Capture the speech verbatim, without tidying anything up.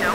No.